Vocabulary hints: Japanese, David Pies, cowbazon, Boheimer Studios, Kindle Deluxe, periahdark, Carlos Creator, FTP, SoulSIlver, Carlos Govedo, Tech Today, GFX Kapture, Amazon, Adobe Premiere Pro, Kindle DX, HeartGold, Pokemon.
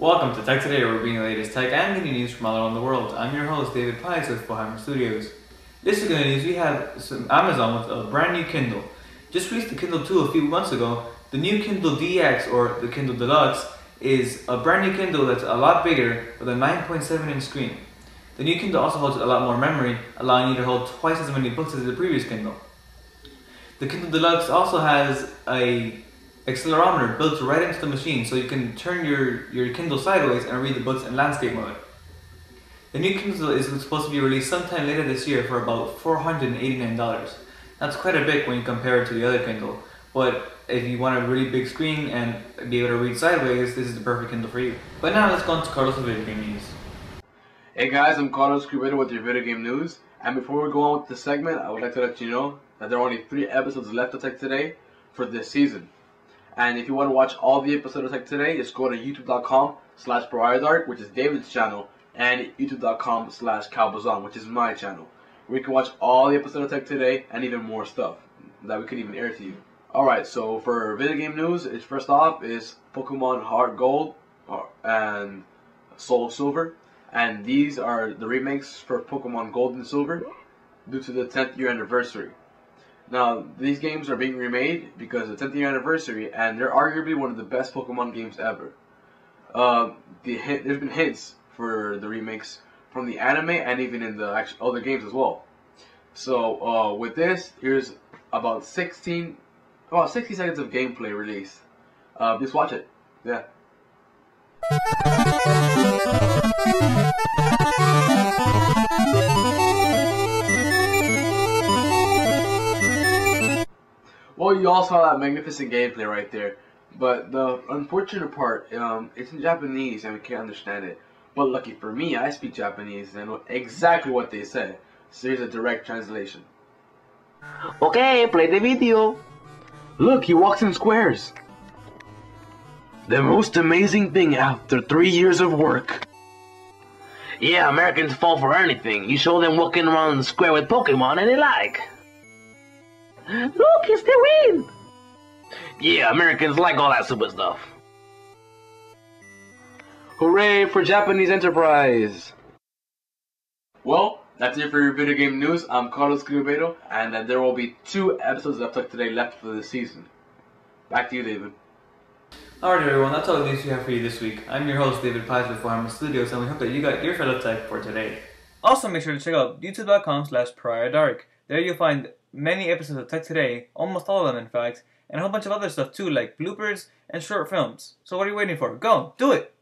Welcome to Tech Today, where we're bringing the latest tech and gaming news from all around the world. I'm your host, David Pies with Boheimer Studios. This week in the news, we have some Amazon with a brand new Kindle. Just released the Kindle 2 a few months ago. The new Kindle DX, or the Kindle Deluxe, is a brand new Kindle that's a lot bigger with a 9.7-inch screen. The new Kindle also holds a lot more memory, allowing you to hold twice as many books as the previous Kindle. The Kindle Deluxe also has an accelerometer built right into the machine, so you can turn your Kindle sideways and read the books in landscape mode. The new Kindle is supposed to be released sometime later this year for about $489. That's quite a bit when you compare it to the other Kindle, but if you want a really big screen and be able to read sideways, this is the perfect Kindle for you. But now let's go on to Carlos Video Game News. Hey guys, I'm Carlos Creator with your video game news, and before we go on with the segment, I would like to let you know that there are only 3 episodes left of Tech Today for this season. And if you want to watch all the episodes of Tech Today, just go to youtube.com/periahdark, which is David's channel, and youtube.com/cowbazon, which is my channel, where you can watch all the episodes of Tech Today and even more stuff that we could even air to you. Alright, so for video game news, it's first off is Pokemon HeartGold and Soul Silver, and these are the remakes for Pokemon Gold and Silver due to the 10th year anniversary. Now, these games are being remade because of the 10th year anniversary, and they're arguably one of the best Pokemon games ever. There's been hints for the remakes from the anime and even in the actual other games as well. So, with this, here's about 60 seconds of gameplay released. Just watch it. Yeah. Well, you all saw that magnificent gameplay right there, but the unfortunate part, it's in Japanese and we can't understand it. But lucky for me, I speak Japanese and I know exactly what they said. So here's a direct translation. Okay, play the video. Look, he walks in squares. The most amazing thing after 3 years of work. Yeah, Americans fall for anything. You show them walking around the square with Pokemon and they like. Look, it's the win! Yeah, Americans like all that super stuff. Hooray for Japanese enterprise! Well, that's it for your video game news. I'm Carlos Govedo, and there will be 2 episodes left for this season. Back to you, David. Alright everyone, that's all the news we have for you this week. I'm your host, David Pies with Boheimer Studios, and we hope that you got your fill of tech for today. Also, make sure to check out youtube.com/periahdark. There you'll find many episodes of Tech Today, almost all of them in fact, and a whole bunch of other stuff too, like bloopers and short films. So what are you waiting for? Go! Do it!